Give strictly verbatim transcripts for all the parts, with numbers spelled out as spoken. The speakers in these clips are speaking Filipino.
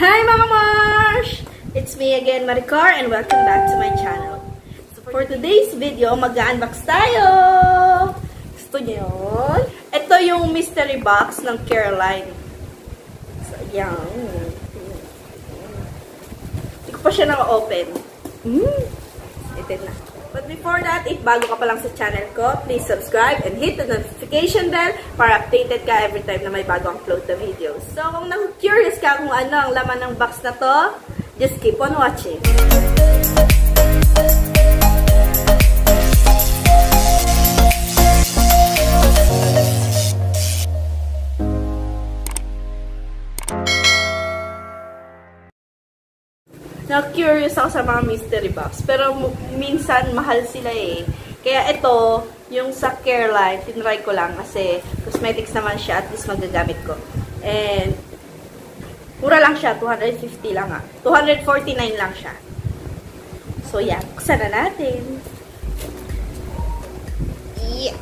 Hi Mama Marsh! It's me again, Maricar, and welcome back to my channel. So for today's video, mag-unbox tayo! Gusto niyo yun? Ito yung mystery box ng Careline. So, ayan. Hindi ko pa siya naka-open. Mm. Itin na. But before that, if bago ka pa lang sa channel ko, please subscribe and hit the notification bell para updated ka every time na may bagong upload na videos. So, kung na-curious ka kung ano ang laman ng box na to, just keep on watching. Na-curious ako sa mga mystery box. Pero minsan, mahal sila eh. Kaya ito, yung sa Careline, tinry ko lang kasi cosmetics naman siya, at least magagamit ko. And, mura lang siya. two hundred fifty lang ah. two forty-nine lang siya. So, yan. Buksan na natin. Yeah.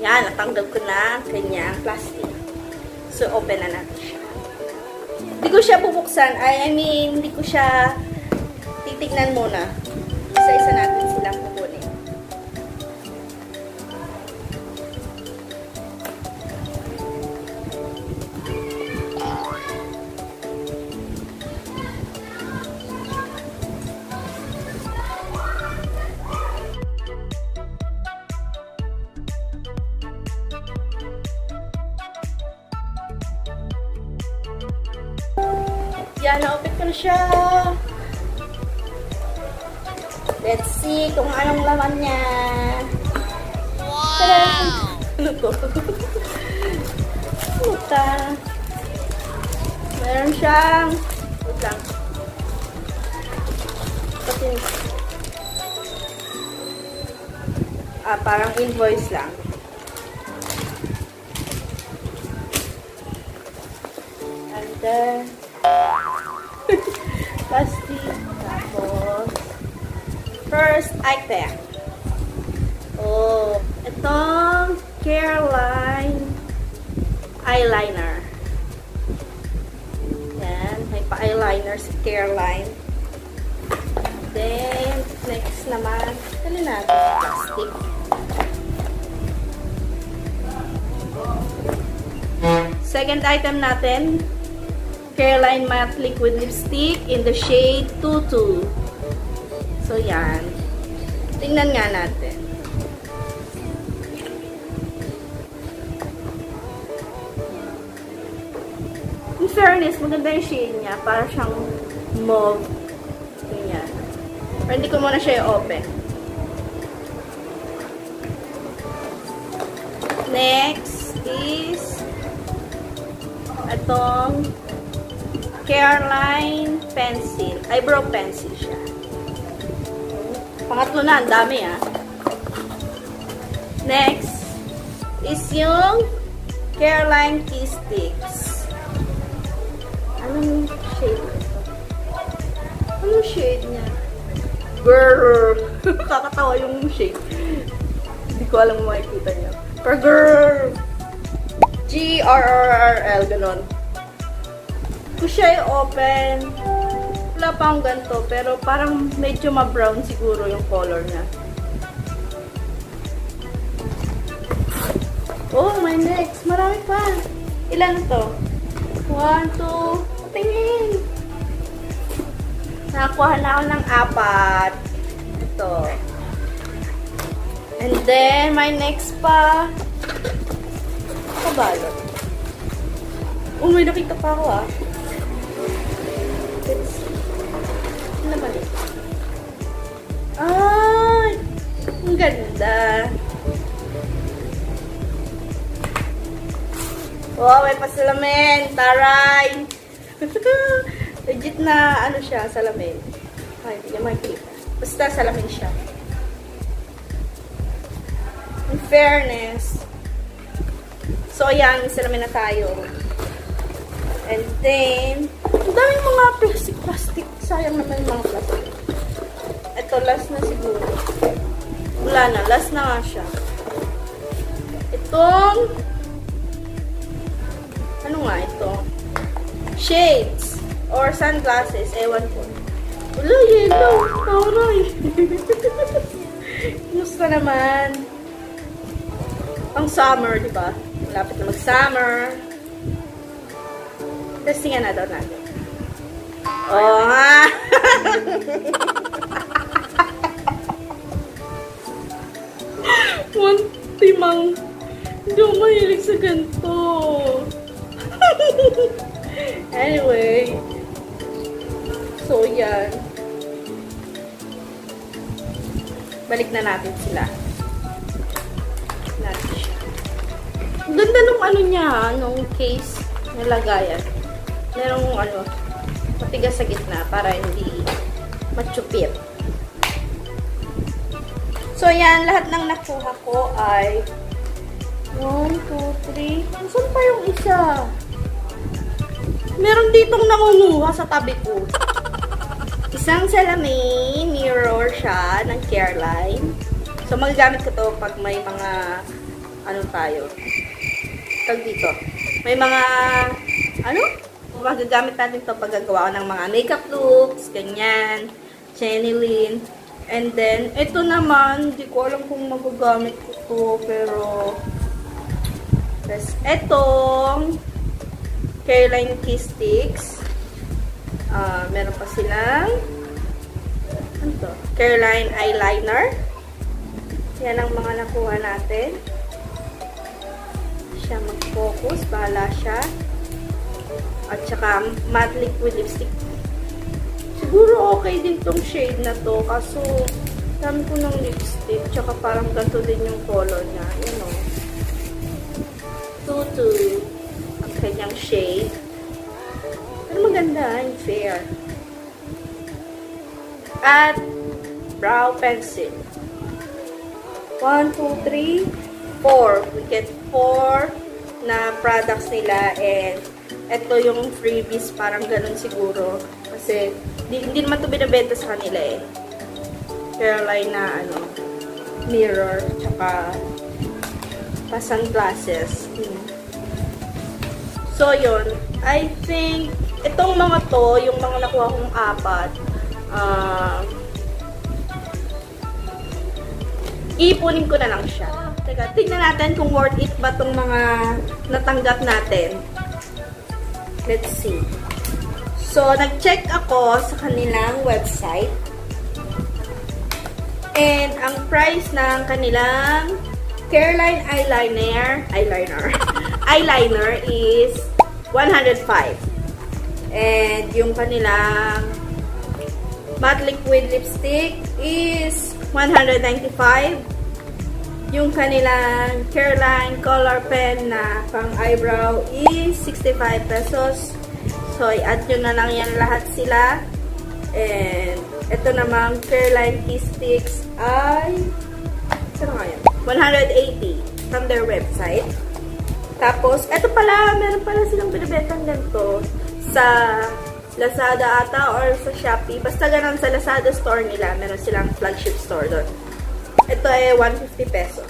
Yan, natanggal ko na ang kanyang plastic. So, open na natin siya. Hindi ko siya bubuksan. I mean, hindi ko siya titignan muna. Isa-isa natin silang kukunin. Yan, na-open ko na siya. Let's see kung anong laman niya. Wow! Tadaan! Ano to? Puta. Meron siyang... Puta. Patinig. Ah, parang invoice lang. And then... Plastic. Tapos, first item. Oh, itong Careline eyeliner. Yan, may pa-eyeliner si Careline. Then, next naman, tali natin plastic. Second item natin, Careline Matte Liquid Lipstick in the shade twenty-two. So, yan. Tingnan nga natin. In fairness, maganda yung shade niya. Para siyang mauve. Ganyan. Pero hindi ko muna siya i-open. Next is itong Careline pencil. Eyebrow pencil siya. Pangatlo na. Ang dami ah. Next is yung Careline Key Sticks. Anong shade nito? Anong shade niya? Grrrr. Kakatawa yung shade. Hindi ko alam mo makikita niya. Pero grrrr. G R R R L. Ganon. Ko siya i-open. Wala pa ang ganito, pero parang medyo ma-brown siguro yung color niya. Oh, my next. Marami pa. Ilan to? One, two. Tingin. Nakakuha na ako ng apat. Ito. And then, my next pa. Kabalot. Oh, may nakita pa ako ah. Ano ba rin? Ah! Ang ganda! Wow, may pasalamin. Taray! Legit na ano siya, salamin. Ay, hindi niya makikita. Basta salamin siya. In fairness. So, ayan. Salamin na tayo. And then, ang daming mga plastic, plastic. Sayang naman yung mga plastic. Ito, last na siguro. Wala na. Last na nga siya. Itong, ano nga ito? Shades or sunglasses. Ewan ko. Wala, yellow. Taray. Gusto naman. Ang summer, di ba? Malapit na mag-summer. Testingan na daw natin. Oo nga! Munti mang hindi ako mahilig sa ganito. Anyway. So, yan. Balik na natin sila. Natin siya. Ang ganda nung ano niya, nung case nilagayan. Merong ano, matigas sa gitna para hindi machupit. So, yan. Lahat ng nakuha ko ay one, two, three. Saan pa yung isa? Meron ditong nangunguha sa tabi ko. Isang salamin, mirror siya ng Careline. So, magagamit ko to pag may mga ano tayo. Tag dito. May mga ano? Magagamit natin ito pag gagawa ko ng mga makeup looks, ganyan, channeling. And then, ito naman, hindi ko alam kung magagamit ko ito, pero tapos, itong Careline Key Sticks. Uh, meron pa silang ano to? Careline Eyeliner. Yan ang mga nakuha natin. Siya mag-focus, bahala siya. At saka matte liquid lipstick. Siguro okay din tong shade na to. Kaso, dami ko ng lipstick. Tsaka parang ganito din yung color niya. You know. Tutu. Ang kanyang shade. Pero maganda. And fair. At brow pencil. One, two, three, four. We get four na products nila. And ito yung freebies, parang ganun siguro. Kasi, hindi naman ito binabenta sa kanila eh. Careline na, ano, mirror, tsaka pa sunglasses. Hmm. So, yun. I think, itong mga to, yung mga nakuha kong apat, uh, ipunin ko na lang siya. Teka, tignan natin kung worth it ba itong mga natanggap natin. Let's see. So, nag-check ako sa kanilang website. And, ang price ng kanilang Careline eyeliner, eyeliner, eyeliner is one hundred five. And, yung kanilang matte liquid lipstick is one hundred ninety-five. Yung kanilang Careline color pen na pang eyebrow is sixty-five pesos. So, i-add nyo na lang yan lahat sila. And, ito namang Careline Key Sticks ay saan nga yan? one hundred eighty from their website. Tapos, ito pala, meron pala silang binibetang ganito sa Lazada ata or sa Shopee. Basta ganun sa Lazada store nila. Meron silang flagship store doon. Ito ay one hundred fifty pesos.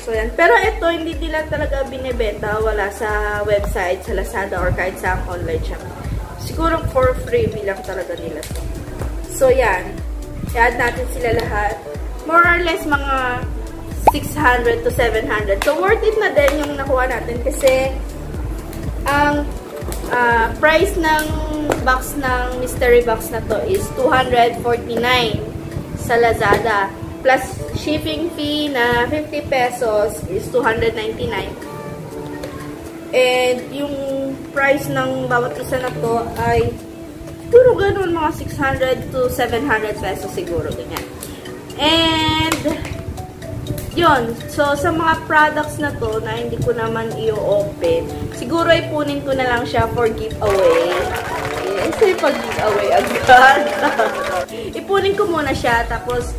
So, yan. Pero ito, hindi nila talaga binibenta. Wala sa website, sa Lazada, or kahit sa online shop. Siguro for freebie lang talaga nila ito. So, yan. I-add natin sila lahat. More or less, mga six hundred to seven hundred. So, worth it na din yung nakuha natin. Kasi, ang uh, price ng box ng mystery box na to is two hundred forty-nine sa Lazada. Plus shipping fee na fifty pesos is two hundred ninety-nine. And yung price ng bawat isa na to ay puro ganun mga six hundred to seven hundred pesos siguro ganyan. And Yun. So, sa mga products na to na hindi ko naman i-open, siguro ipunin ko na lang siya for giveaway. Yes, ay pag-giveaway agad. Ipunin ko muna siya, tapos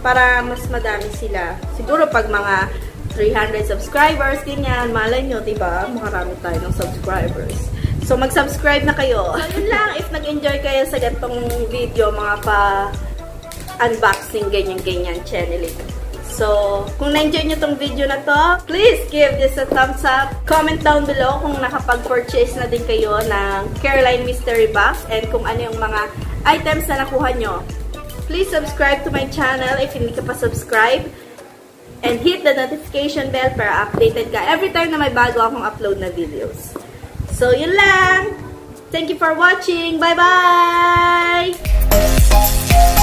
para mas madami sila. Siguro pag mga three hundred subscribers, ganyan. Malay nyo, diba? Makarami tayo ng subscribers. So, mag-subscribe na kayo. So, yun lang. If nag-enjoy kayo sa gantong video, mga pa-unboxing, ganyan-ganyan, channeling. So, kung na-enjoy nyo tong video na to, please give this a thumbs up. Comment down below kung nakapag-purchase na din kayo ng Careline Mystery Box and kung ano yung mga items na nakuha nyo. Please subscribe to my channel if hindi ka pa subscribe. And hit the notification bell para updated ka every time na may bago akong upload na videos. So, yun lang! Thank you for watching! Bye-bye!